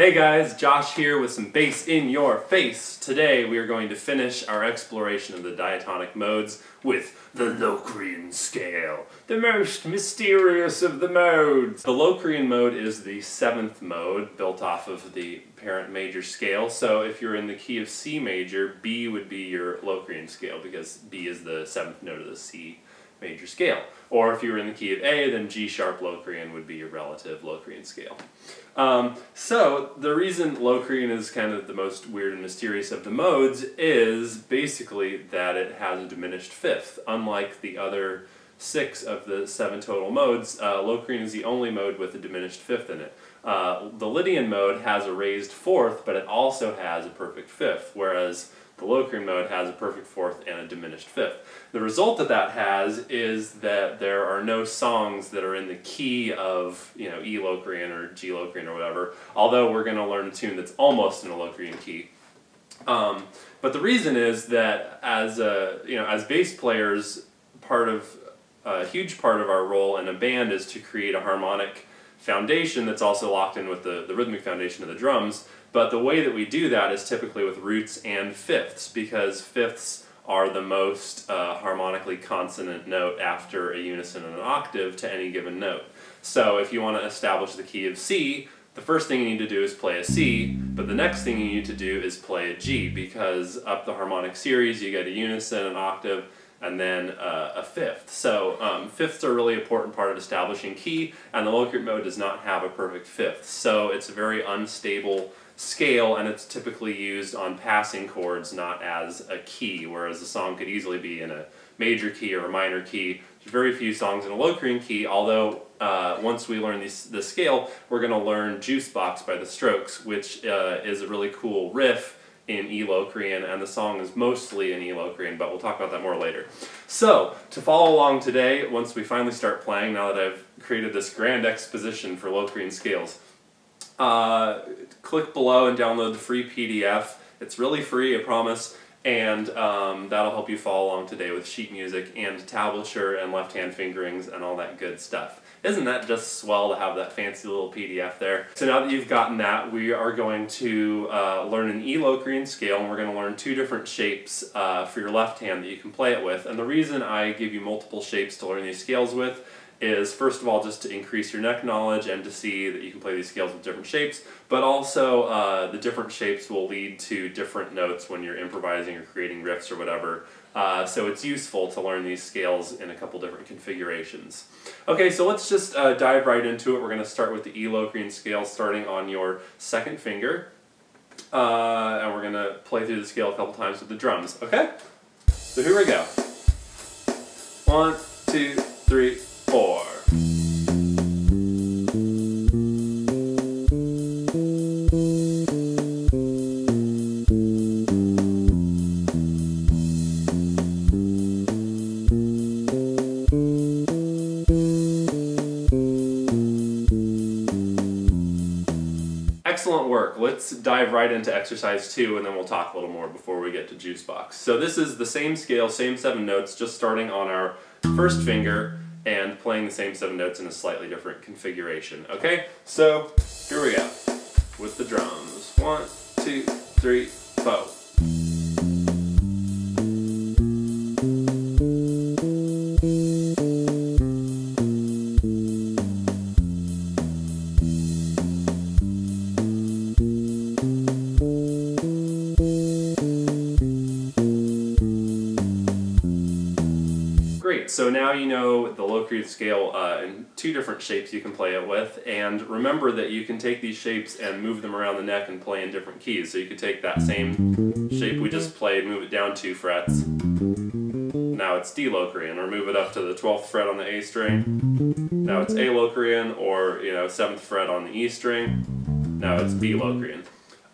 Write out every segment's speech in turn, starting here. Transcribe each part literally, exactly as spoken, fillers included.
Hey guys, Josh here with some bass in your face. Today we are going to finish our exploration of the diatonic modes with the Locrian scale, the most mysterious of the modes. The Locrian mode is the seventh mode, built off of the parent major scale, so if you're in the key of C major, B would be your Locrian scale, because B is the seventh note of the C major scale. Or if you were in the key of A, then G sharp Locrian would be your relative Locrian scale. Um, so the reason Locrian is kind of the most weird and mysterious of the modes is basically that it has a diminished fifth. Unlike the other six of the seven total modes, uh, Locrian is the only mode with a diminished fifth in it. Uh, the Lydian mode has a raised fourth, but it also has a perfect fifth, whereas the Locrian mode has a perfect fourth and a diminished fifth. The result that that has is that there are no songs that are in the key of, you know, E Locrian or G Locrian or whatever, although we're going to learn a tune that's almost in a Locrian key. Um, but the reason is that as, a, you know, as bass players, part of, a huge part of our role in a band is to create a harmonic foundation that's also locked in with the, the rhythmic foundation of the drums. But the way that we do that is typically with roots and fifths, because fifths are the most uh, harmonically consonant note after a unison and an octave to any given note. So if you want to establish the key of C, the first thing you need to do is play a C, but the next thing you need to do is play a G, because up the harmonic series you get a unison, an octave, and then uh, a fifth. So um, fifths are a really important part of establishing key, and the Locrian mode does not have a perfect fifth. So it's a very unstable scale, and it's typically used on passing chords, not as a key, whereas the song could easily be in a major key or a minor key. There's very few songs in a Locrian key, although uh, once we learn this, this scale, we're going to learn Juicebox by The Strokes, which uh, is a really cool riff in E Locrian, and the song is mostly in E Locrian, but we'll talk about that more later. So, to follow along today, once we finally start playing, now that I've created this grand exposition for Locrian scales, uh, click below and download the free P D F. It's really free, I promise, and um, that'll help you follow along today with sheet music and tablature and left-hand fingerings and all that good stuff. Isn't that just swell to have that fancy little P D F there? So now that you've gotten that, we are going to uh, learn an E Locrian scale, and we're going to learn two different shapes uh, for your left hand that you can play it with. And the reason I give you multiple shapes to learn these scales with is, first of all, just to increase your neck knowledge and to see that you can play these scales with different shapes, but also uh, the different shapes will lead to different notes when you're improvising or creating riffs or whatever. Uh, so it's useful to learn these scales in a couple different configurations. Okay, so let's just uh, dive right into it. We're going to start with the E Locrian scale, starting on your second finger, uh, and we're going to play through the scale a couple times with the drums, okay? So here we go. One, two, three, four. Excellent work. Let's dive right into exercise two, and then we'll talk a little more before we get to Juicebox. So this is the same scale, same seven notes, just starting on our first finger and playing the same seven notes in a slightly different configuration. Okay, so here we go with the drums. One, two, three, four. So now you know the Locrian scale uh, in two different shapes you can play it with, and remember that you can take these shapes and move them around the neck and play in different keys. So you could take that same shape we just played, move it down two frets, now it's D Locrian, or move it up to the twelfth fret on the A string, now it's A Locrian, or, you know, seventh fret on the E string, now it's B Locrian.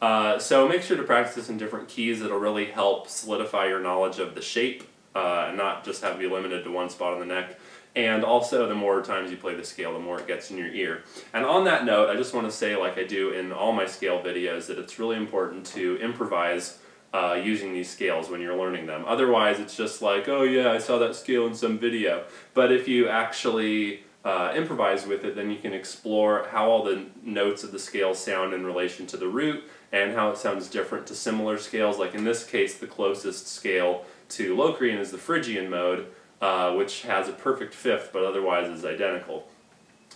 Uh, so make sure to practice this in different keys. It'll really help solidify your knowledge of the shape, Uh, and not just have you limited to one spot on the neck. And also, the more times you play the scale, the more it gets in your ear. And on that note, I just want to say, like I do in all my scale videos, that it's really important to improvise uh, using these scales when you're learning them. Otherwise, it's just like, oh yeah, I saw that scale in some video. But if you actually uh, improvise with it, then you can explore how all the notes of the scale sound in relation to the root and how it sounds different to similar scales. Like in this case, the closest scale to Locrian is the Phrygian mode, uh, which has a perfect fifth but otherwise is identical.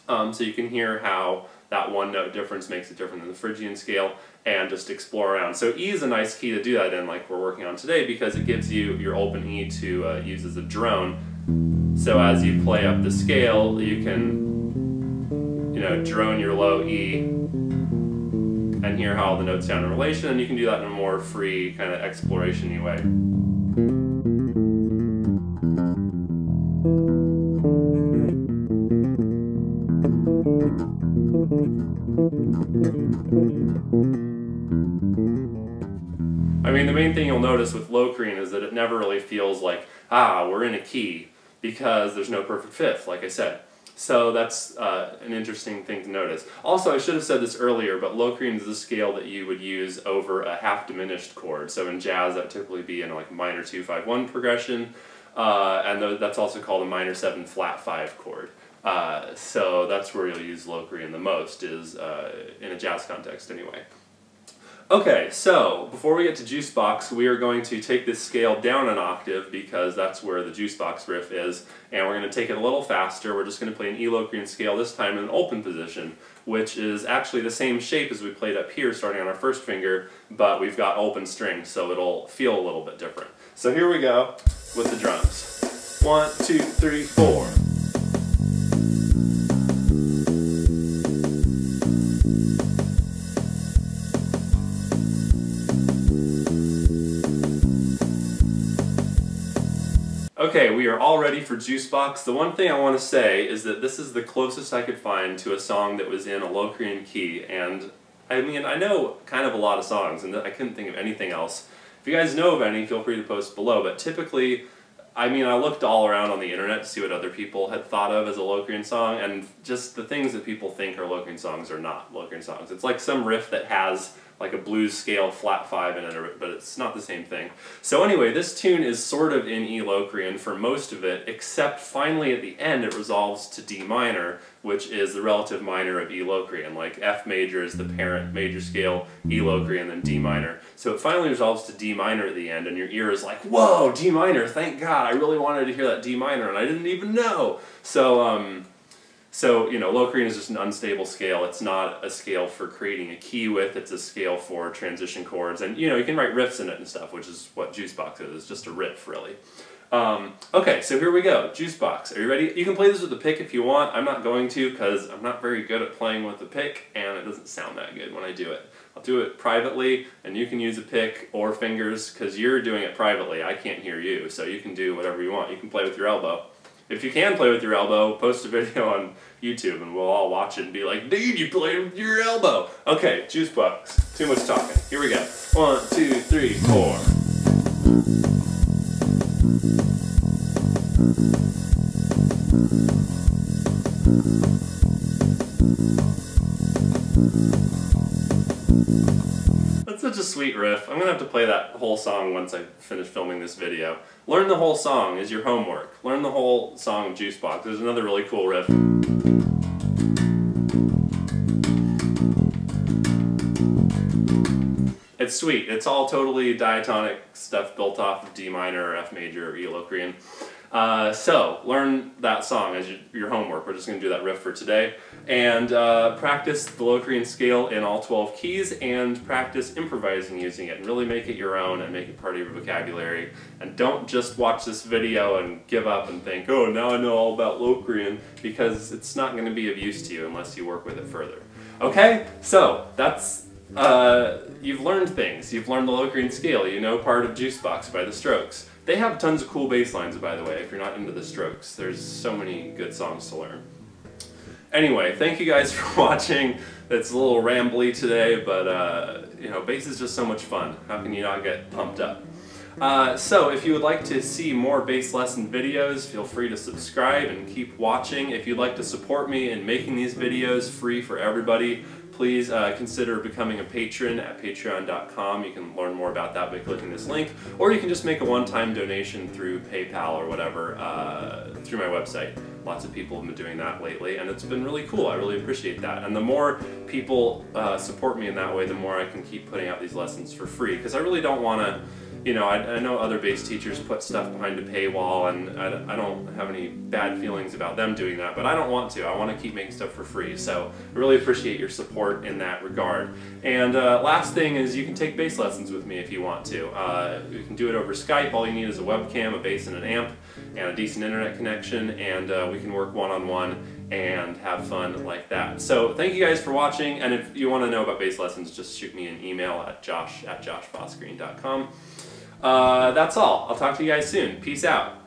Um, so you can hear how that one note difference makes it different than the Phrygian scale, and just explore around. So E is a nice key to do that in, like we're working on today, because it gives you your open E to uh, use as a drone. So as you play up the scale, you can, you know, drone your low E and hear how all the notes sound in relation, and you can do that in a more free kind of exploration-y way. I mean, the main thing you'll notice with Locrian is that it never really feels like, ah, we're in a key, because there's no perfect fifth, like I said. So that's uh, an interesting thing to notice. Also, I should have said this earlier, but Locrian is the scale that you would use over a half-diminished chord. So in jazz, that would typically be in like minor two five one progression, uh, and that's also called a minor seven flat five chord. Uh, so that's where you'll use Locrian the most, is uh, in a jazz context anyway. Okay, so before we get to Juicebox, we are going to take this scale down an octave, because that's where the Juicebox riff is, and we're going to take it a little faster. We're just going to play an E Locrian scale, this time in an open position, which is actually the same shape as we played up here, starting on our first finger, but we've got open strings, so it'll feel a little bit different. So here we go with the drums. One, two, three, four. Okay, we are all ready for Juicebox. The one thing I want to say is that this is the closest I could find to a song that was in a Locrian key, and I mean, I know kind of a lot of songs, and I couldn't think of anything else. If you guys know of any, feel free to post below, but typically, I mean, I looked all around on the internet to see what other people had thought of as a Locrian song, and just the things that people think are Locrian songs are not Locrian songs. It's like some riff that has like a blues scale flat five in it, but it's not the same thing. So anyway, this tune is sort of in E Locrian for most of it, except finally at the end it resolves to D minor, which is the relative minor of E Locrian. Like F major is the parent major scale, E Locrian, then D minor. So it finally resolves to D minor at the end, and your ear is like, whoa, D minor, thank God, I really wanted to hear that D minor, and I didn't even know. So, um... So, you know, Locrian is just an unstable scale. It's not a scale for creating a key with, it's a scale for transition chords. And, you know, you can write riffs in it and stuff, which is what Juicebox is. It's just a riff, really. Um, okay, so here we go. Juicebox. Are you ready? You can play this with a pick if you want. I'm not going to, because I'm not very good at playing with a pick, and it doesn't sound that good when I do it. I'll do it privately, and you can use a pick or fingers, because you're doing it privately. I can't hear you, so you can do whatever you want. You can play with your elbow. If you can play with your elbow, post a video on YouTube and we'll all watch it and be like, dude, you played with your elbow! Okay, Juicebox. Too much talking. Here we go. One, two, three, four. That's such a sweet riff. I'm gonna have to play that whole song once I finish filming this video. Learn the whole song is your homework. Learn the whole song of Juicebox. There's another really cool riff. It's sweet. It's all totally diatonic stuff built off of D minor or F major or E Locrian. Uh, so, learn that song as your homework. We're just going to do that riff for today. And uh, practice the Locrian scale in all twelve keys, and practice improvising using it, and really make it your own and make it part of your vocabulary. And don't just watch this video and give up and think, oh, now I know all about Locrian, because it's not going to be of use to you unless you work with it further. Okay? So, that's... Uh, you've learned things. You've learned the Locrian scale. You know part of Juicebox by The Strokes. They have tons of cool bass lines, by the way, if you're not into The Strokes. There's so many good songs to learn. Anyway, thank you guys for watching. It's a little rambly today, but, uh, you know, bass is just so much fun. How can you not get pumped up? Uh, so, if you would like to see more bass lesson videos, feel free to subscribe and keep watching. If you'd like to support me in making these videos free for everybody, please uh, consider becoming a patron at patreon dot com. You can learn more about that by clicking this link, or you can just make a one-time donation through PayPal or whatever uh, through my website. Lots of people have been doing that lately, and it's been really cool. I really appreciate that. And the more people uh, support me in that way, the more I can keep putting out these lessons for free, because I really don't want to, you know, I, I know other bass teachers put stuff behind a paywall, and I, I don't have any bad feelings about them doing that, but I don't want to. I want to keep making stuff for free, so I really appreciate your support in that regard. And uh, last thing is, you can take bass lessons with me if you want to. Uh, you can do it over Skype. All you need is a webcam, a bass, and an amp, and a decent internet connection, and uh, we can work one-on-one and have fun like that. So thank you guys for watching, and if you want to know about bass lessons, just shoot me an email at josh at josh fossgreen dot com. Uh, that's all. I'll talk to you guys soon. Peace out.